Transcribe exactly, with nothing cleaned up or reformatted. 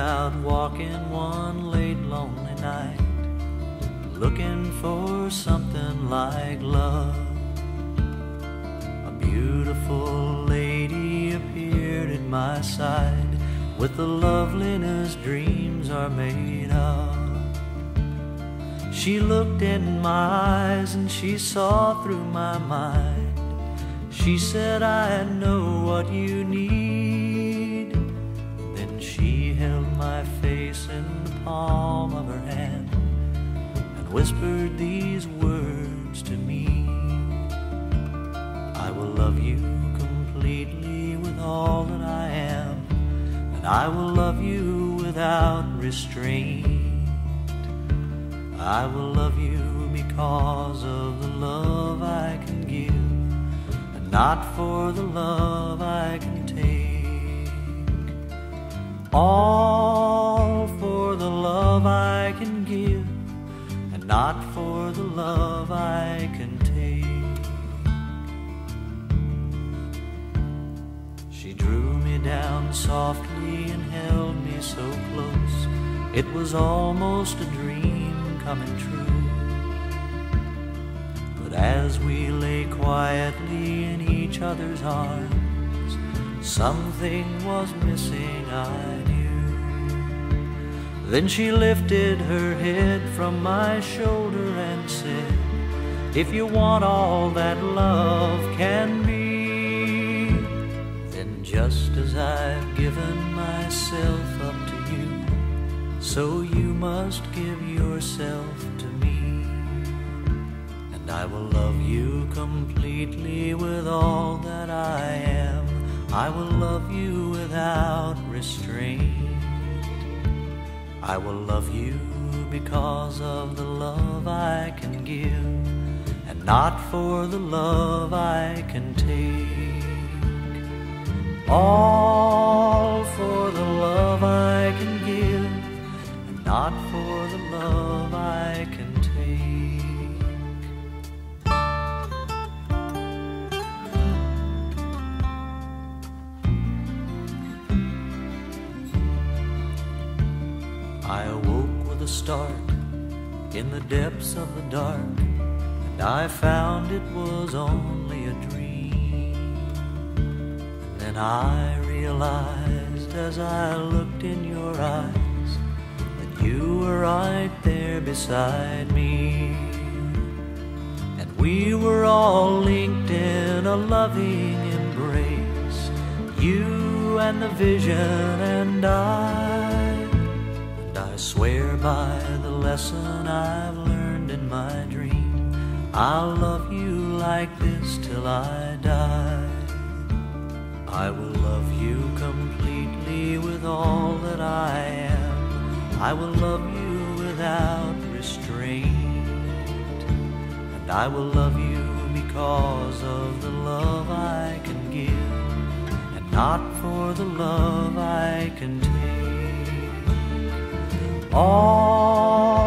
out walking one late lonely night, looking for something like love. A beautiful lady appeared at my side with the loveliness dreams are made of. She looked in my eyes and she saw through my mind. She said, I know what you need. Then she held my face in the palm of her hand and whispered these words to me. I will love you completely with all that I am, and I will love you without restraint. I will love you because of the love I can give, not for the love I can take. All for the love I can give, and not for the love I can take. She drew me down softly and held me so close, it was almost a dream coming true. As we lay quietly in each other's arms, something was missing, I knew. Then she lifted her head from my shoulder and said, if you want all that love can be, then just as I've given myself up to you, so you must give yourself to me. I will love you completely with all that I am. I will love you without restraint. I will love you because of the love I can give, and not for the love I can take. All for the love I can give, and not for the love I can take. I awoke with a start in the depths of the dark, and I found it was only a dream. And then I realized as I looked in your eyes that you were right there beside me, and we were all linked in a loving embrace, you and the vision and I. I swear by the lesson I've learned in my dream, I'll love you like this till I die. I will love you completely with all that I am. I will love you without restraint. And I will love you because of the love I can give, and not for the love I can take. Oh